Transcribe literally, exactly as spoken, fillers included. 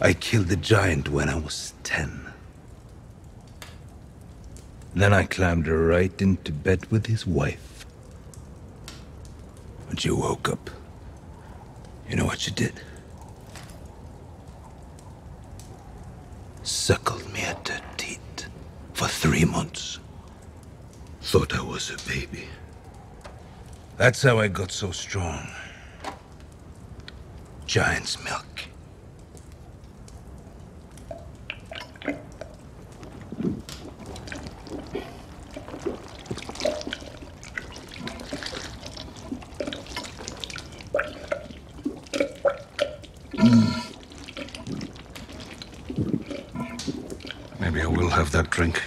I killed the giant when I was ten. Then I climbed right into bed with his wife. When she woke up, you know what she did? Suckled me at her teeth for three months. Thought I was a baby. That's how I got so strong. Giant's milk. Maybe I will have that drink.